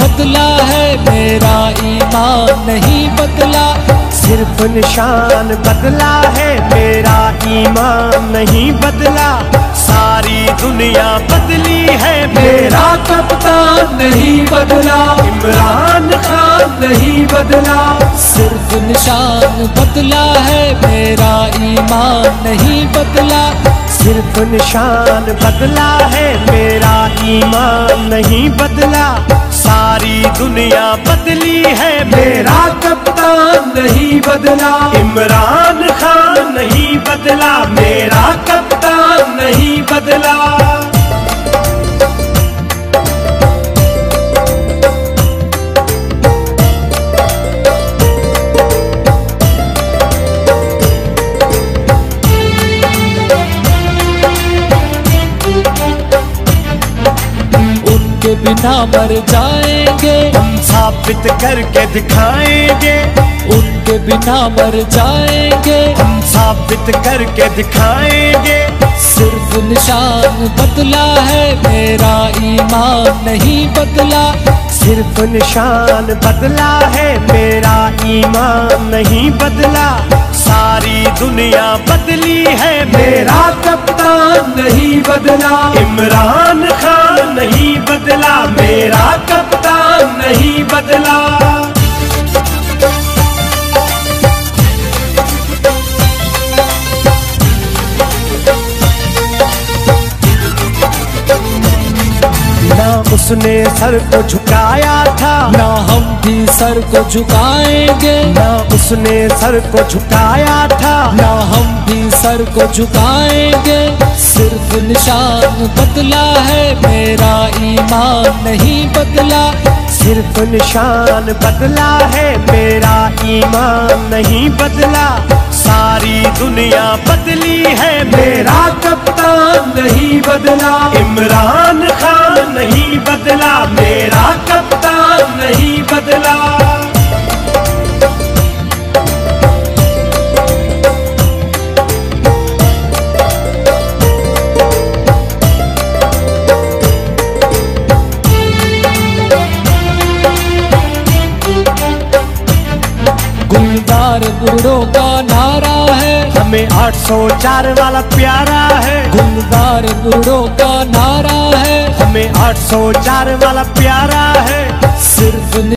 बदला है, मेरा ईमान नहीं बदला। सिर्फ निशान बदला है, मेरा ईमान नहीं बदला। सारी दुनिया बदली है, मेरा कप्तान नहीं बदला। इमरान खान नहीं बदला। सिर्फ निशान बदला है, मेरा ईमान नहीं बदला। सिर्फ निशान बदला है, मेरा ईमान नहीं बदला। सारी दुनिया बदली है, मेरा कप्तान नहीं बदला। इमरान खान नहीं बदला, मेरा कप्तान नहीं बदला। बिना मर जाएंगे हम, साबित करके दिखाएंगे। उनके बिना मर जाएंगे हम, साबित करके दिखाएंगे। सिर्फ निशान बदला है, मेरा ईमान नहीं बदला। सिर्फ निशान बदला है, मेरा ईमान नहीं बदला। सारी दुनिया बदली है, मेरा कप्तान नहीं बदला। इमरान खान नहीं बदला, मेरा कप्तान नहीं बदला। ना उसने सर को झुकाया था, ना हम भी सर को झुकाएंगे। ना उसने सर को झुकाया था, ना हम भी सर को झुकाएंगे। सिर्फ निशान बदला है, मेरा ईमान नहीं बदला। सिर्फ निशान बदला है, मेरा ईमान नहीं बदला। सारी दुनिया बदली है, मेरा कप्तान नहीं बदला। इमरान खान नहीं बदला, मेरा कप्तान नहीं बदला। गुलजार गुरों का नारा है, हमें 804 वाला प्यारा है। गुलजार गुरों का नारा है, हमें 804 वाला प्यारा है। सिर्फ